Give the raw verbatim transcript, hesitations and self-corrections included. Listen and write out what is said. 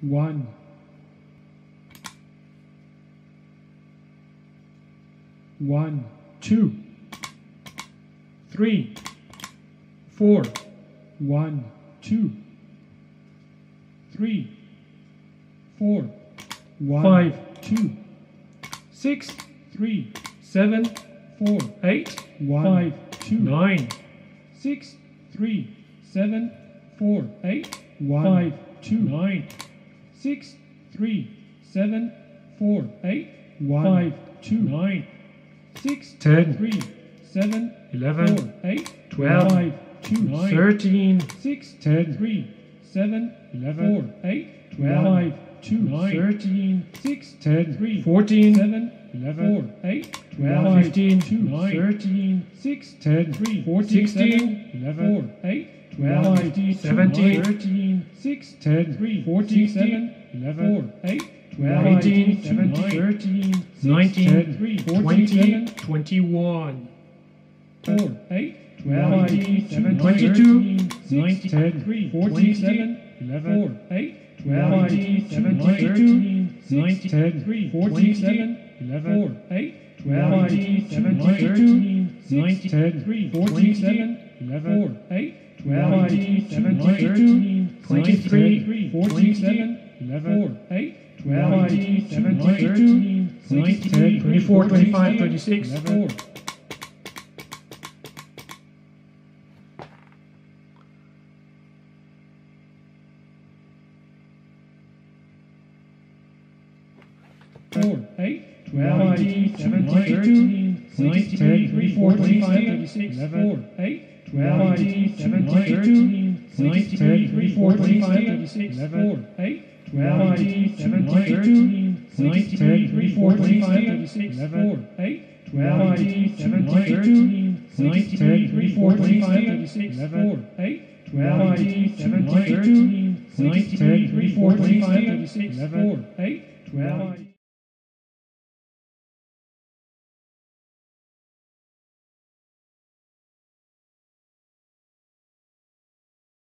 one. One, two, three, four, one, two, three, four, one, five, two, six, three, seven, four, eight, one, five, two, nine, six, three, seven, four, eight, one, five, two, nine, six, three, seven, four, eight, one, five, two, nine. six, ten, three, seven, eleven, four, eight, twelve, five, two, nine, thirteen, six, ten, three, seven, eleven, four, eight, twelve, five, two, nine, thirteen, six, ten, three, fourteen, seven, eleven, four, eight, twelve, fifteen, two, nine, thirteen, six, ten, three, fourteen, sixteen, eleven, four, eight, twelve, fifteen, seventeen, thirteen, six, ten, three, fourteen, seven, eleven, four, eight, twelve, eighteen, seventeen, thirteen, nineteen, twenty, twenty-one, four, eight, twelve, eighteen, twenty-two, nineteen, fourteen, eleven, four, eight, twelve, thirteen, nineteen, fourteen, eleven, four, eight, twelve, thirteen, nineteen, fourteen, eleven, four, eight, twelve, thirteen, twenty-three, fourteen, eleven, four, eight, twelve, eighteen, seventeen, thirteen, sixteen, twenty-four, twenty-five, thirty-six, eleven. four, eight, twelve, eighteen, seventeen, thirteen, sixteen, twenty-four, twenty-five, thirty-six, eleven, four, eight, twelve, eighteen, seventeen, thirteen, sixteen, twenty-four, twenty-five, thirty-six, eleven, four, eight, twelve, eighteen, seventeen, thirteen, sixteen, twenty-four, twenty-five, thirty-six, eleven, four, eight, twelve, eighteen, seventeen, thirteen, sixteen, twenty-four, twenty-five, thirty-six, eleven, four, eight, twelve, eighteen, seventeen, thirteen, sixteen, twenty-four, twenty-five, thirty-six, eleven, four, eight, twelve,